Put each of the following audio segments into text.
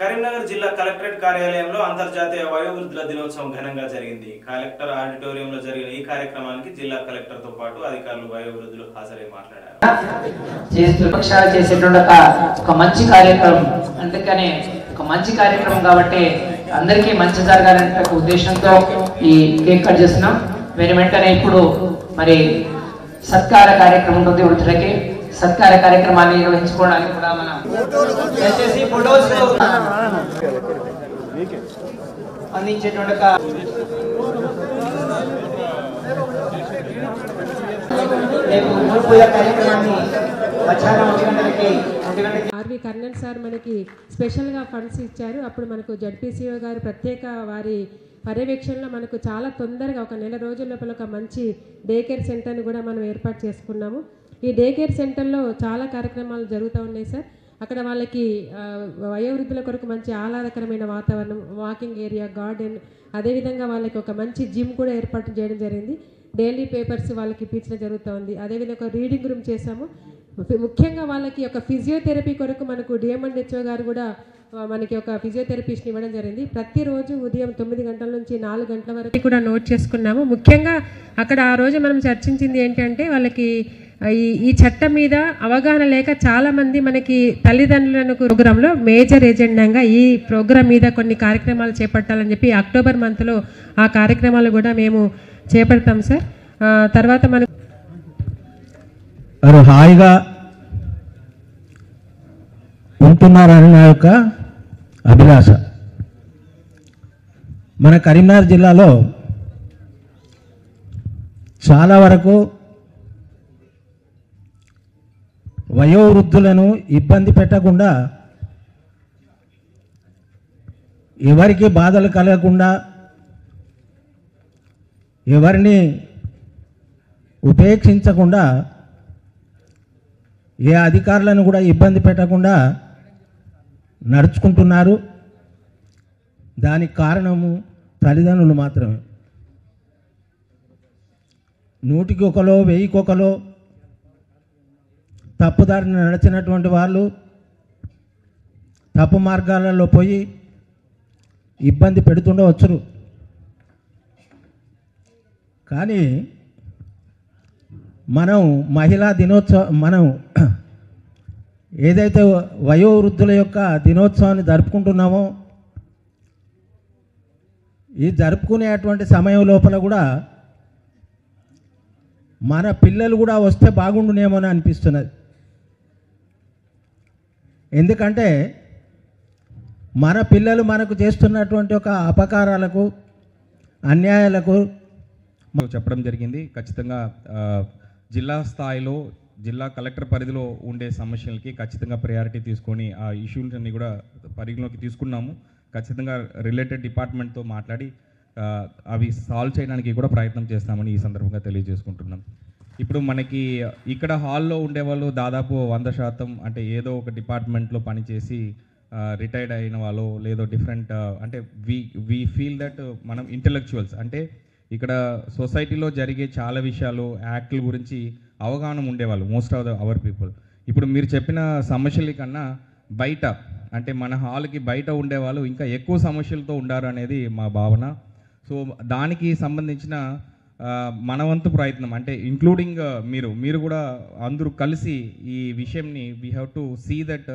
కరీంనగర్ జిల్లా కలెక్టరేట్ కార్యాలయంలో అంతర్జాతీయ వయోవృద్ధుల దినోత్సవం ఘనంగా జరిగింది. కలెక్టర్ ఆడిటోరియంలో జరిగిన ఈ కార్యక్రమానికి జిల్లా కలెక్టర్ తో పాటు అధికారులు వయోవృద్ధులు హాజరై మాట్లాడారు. చేస్తుపక్షాలు చేసేటువంటి ఒక మంచి కార్యక్రమం, అందుకనే ఒక మంచి కార్యక్రమం కాబట్టి అందరికీ మంచి జరగాలనే ఉద్దేశంతో ఈ కేక్ కట్ చేస్తున్నాం. మరి వెంటనే ఇప్పుడు మరి సత్కార కార్యక్రమం ఉంటుంది. వృద్ధులకి సత్కార కార్యక్రమాన్ని నిర్వహించుకోవడానికి కూడా మనం దయచేసి ఫోటోస్ అందించేటువంటి కార్యక్రమాన్ని ఆర్వి కర్ణన్ సార్ మనకి స్పెషల్గా ఫండ్స్ ఇచ్చారు. అప్పుడు మనకు జడ్పీసీఓ గారు ప్రత్యేక వారి పర్యవేక్షణలో మనకు చాలా తొందరగా ఒక నెల రోజుల లోపల ఒక మంచి డే కేర్ సెంటర్ని కూడా మనం ఏర్పాటు చేసుకున్నాము. ఈ డే కేర్ సెంటర్లో చాలా కార్యక్రమాలు జరుగుతూ ఉన్నాయి సార్. అక్కడ వాళ్ళకి వయోవృద్ధుల కొరకు మంచి ఆహ్లాదకరమైన వాతావరణం, వాకింగ్ ఏరియా, గార్డెన్, అదేవిధంగా వాళ్ళకి ఒక మంచి జిమ్ కూడా ఏర్పాటు చేయడం జరిగింది. డైలీ పేపర్స్ వాళ్ళకి ఇప్పించడం జరుగుతూ ఉంది. అదేవిధంగా రీడింగ్ రూమ్ చేశాము. ముఖ్యంగా వాళ్ళకి ఒక ఫిజియోథెరపీ కొరకు మనకు డిఎంఎన్హెచ్ఓ గారు కూడా మనకి ఒక ఫిజియోథెరపిస్ట్ని ఇవ్వడం జరిగింది. ప్రతిరోజు ఉదయం 9 గంటల నుంచి 4 గంటల వరకు కూడా నోట్ చేసుకున్నాము. ముఖ్యంగా అక్కడ ఆ రోజు మనం చర్చించింది ఏంటంటే వాళ్ళకి ఈ చట్టం మీద అవగాహన లేక చాలామంది మనకి తల్లిదండ్రులను ప్రోగ్రాంలో మేజర్ ఏజెండాగా ఈ ప్రోగ్రాం మీద కొన్ని కార్యక్రమాలు చేపట్టాలని చెప్పి అక్టోబర్ మంత్లో ఆ కార్యక్రమాలు కూడా మేము చేపడతాం సార్. తర్వాత మనకు వారు హాయిగా ఉంటున్నారని నా యొక్క అభిలాష. మన కరీంనగర్ జిల్లాలో చాలా వరకు వయోవృద్ధులను ఇబ్బంది పెట్టకుండా, ఎవరికి బాధలు కలగకుండా, ఎవరిని ఉపేక్షించకుండా, ఏ అధికారులను కూడా ఇబ్బంది పెట్టకుండా నడుచుకుంటున్నారు. దానికి కారణము తల్లిదండ్రులు మాత్రమే. 100కి ఒకలో 1000కి ఒకలో తప్పుదారిని నడిచినటువంటి వాళ్ళు తప్పు మార్గాలలో పోయి ఇబ్బంది పెడుతుండవచ్చు. కానీ మనం మహిళా దినోత్సవం, మనం ఏదైతే వయోవృద్ధుల యొక్క దినోత్సవాన్ని జరుపుకుంటున్నామో, ఈ జరుపుకునేటువంటి సమయం లోపల కూడా మన పిల్లలు కూడా వస్తే బాగుండునేమో అని అనిపిస్తున్నది. ఎందుకంటే మన పిల్లలు మనకు చేస్తున్నటువంటి ఒక అపకారాలకు, అన్యాయాలకు చెప్పడం జరిగింది. ఖచ్చితంగా జిల్లా స్థాయిలో, జిల్లా కలెక్టర్ పరిధిలో ఉండే సమస్యలకి ఖచ్చితంగా ప్రయారిటీ తీసుకొని ఆ ఇష్యూలన్నీ కూడా పరిగణలోకి తీసుకున్నాము. ఖచ్చితంగా రిలేటెడ్ డిపార్ట్మెంట్తో మాట్లాడి అవి సాల్వ్ చేయడానికి కూడా ప్రయత్నం చేస్తామని ఈ సందర్భంగా తెలియజేసుకుంటున్నాం. ఇప్పుడు మనకి ఇక్కడ హాల్లో ఉండేవాళ్ళు దాదాపు 100%, అంటే ఏదో ఒక డిపార్ట్మెంట్లో పనిచేసి రిటైర్డ్ అయిన వాళ్ళు, లేదో డిఫరెంట్, అంటే వీ ఫీల్ దట్ మనం ఇంటెలెక్చువల్స్. అంటే ఇక్కడ సొసైటీలో జరిగే చాలా విషయాలు, యాక్ట్ల గురించి అవగాహన ఉండేవాళ్ళు most of the our people. ఇప్పుడు మీరు చెప్పిన సమస్యల కన్నా బయట, అంటే మన హాల్కి బయట ఉండేవాళ్ళు ఇంకా ఎక్కువ సమస్యలతో ఉండారు అనేది మా భావన. సో దానికి సంబంధించిన మనవంతు ప్రయత్నం, అంటే ఇంక్లూడింగ్ మీరు కూడా అందరూ కలిసి ఈ విషయంని we have to see that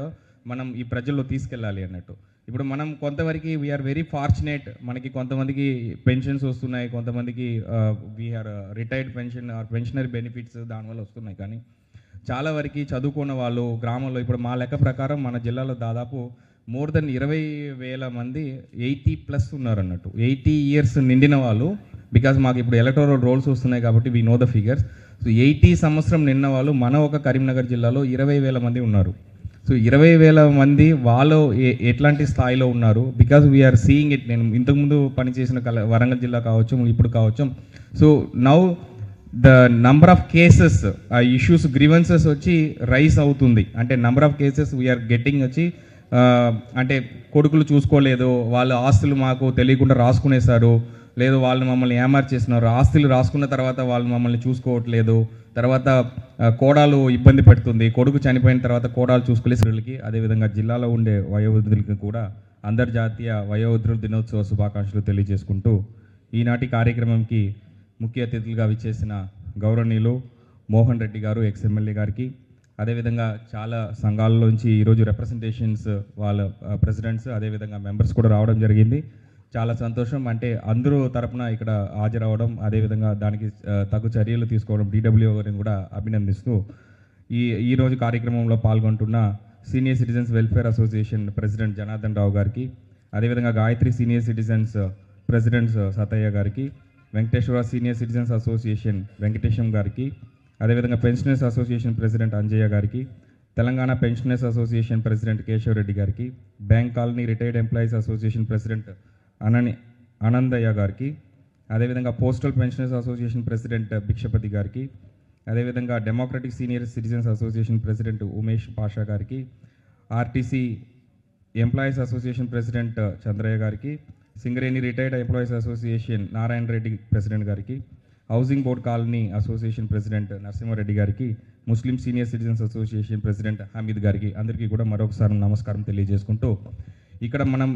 మనం ఈ ప్రజల్లో తీసుకెళ్ళాలి అన్నట్టు. ఇప్పుడు మనం కొంతవరకు వీఆర్ వెరీ ఫార్చునేట్, మనకి కొంతమందికి పెన్షన్స్ వస్తున్నాయి, కొంతమందికి VR retired pension or pensionary benefits దానివల్ల వస్తున్నాయి. కానీ చాలా వరకు చదువుకున్న వాళ్ళు గ్రామంలో, ఇప్పుడు మా లెక్క ప్రకారం మన జిల్లాలో దాదాపు మోర్ దెన్ 20,000 మంది 80+ ఉన్నారు అన్నట్టు. 80 years నిండిన వాళ్ళు, బికాజ్ మాకు ఇప్పుడు ఎలక్టోరల్ రోల్స్ వస్తున్నాయి కాబట్టి we know the figures. So 80 సంవత్సరం నిన్న వాళ్ళు మన ఒక కరీంనగర్ జిల్లాలో 20,000 మంది ఉన్నారు. సో 20,000 మంది వాళ్ళు ఎట్లాంటి స్థాయిలో ఉన్నారు, బికాజ్ వీఆర్ సీయింగ్ ఇట్. నేను ఇంతకుముందు పనిచేసిన వరంగల్ జిల్లా కావచ్చు, ఇప్పుడు కావచ్చు. So now the number of cases, ఆ ఇష్యూస్, గ్రీవెన్సెస్ వచ్చి రైజ్ అవుతుంది. అంటే number of cases we are getting వచ్చి, అంటే కొడుకులు చూసుకోలేదు, వాళ్ళ ఆస్తులు మాకు తెలియకుండా రాసుకునేశారు, లేదు వాళ్ళు మమ్మల్ని ఏమార్ చేసినారు, ఆస్తులు రాసుకున్న తర్వాత వాళ్ళు మమ్మల్ని చూసుకోవట్లేదు, తర్వాత కోడలు ఇబ్బంది పెడుతుంది, కొడుకు చనిపోయిన తర్వాత కోడలు చూసుకోలేసరికి. అదేవిధంగా జిల్లాలో ఉండే వయోవృద్ధులకి కూడా अंतर्जातीय वयोवृద్ధుల దినోత్సవ శుభాకాంక్షలు తెలియజేసుకుంటూ ఈనాటి కార్యక్రమంకి ముఖ్య అతిథులుగా విచ్చేసిన గౌరవనీయులు మోహన్ రెడ్డి గారు ఎక్స్ఎంఎల్ఏ గారికి అదే విధంగా చాలా సంఘాల నుంచి ఈ రోజు రిప్రజెంటేషన్స్ వాళ్ళ ప్రెసిడెంట్స్ అదే విధంగా మెంబర్స్ కూడా రావడం జరిగింది చాలా సంతోషం అంటే అందరూ తరపున ఇక్కడ హాజరవడం అదే విధంగా దానికి తగు చర్యలు తీసుకోవడం డీడబ్ల్యూఓ గారిని కూడా అభినందిస్తూ ఈ రోజు కార్యక్రమంలో పాల్గొంటున్న senior citizens welfare association president Janardhan Rao गारिकी अदे विधंगा Gayatri senior citizens president Satayya गारिकी Venkateshwara senior citizens association Venkatesham गारिकी अदे विधंगा पेंशनर्स असोसिएशन प्रेसिडेंट अंजय्य गारिकी Telangana pensioners association president Keshav Reddy गारिकी bank colony retired employees association president Anandayya गारिकी अदे विधंगा पोस्टल पेंशनर्स असोसिएशन प्रेसिडेंट भिक्षपति गारिकी अदे विधंगा democratic senior citizens association president Umesh Pasha गारिकी RTC employees association president Chandrayya गारिकी Singareni retired employees association Narayana Reddy president गारिकी housing board colony association president Narasimhareddy गारिकी Muslim senior citizens association president Hameed गारिकी अंदरिकी कूडा मरोकसारि नमस्कारम तेलियजेसुकुंटू इक्कड मनं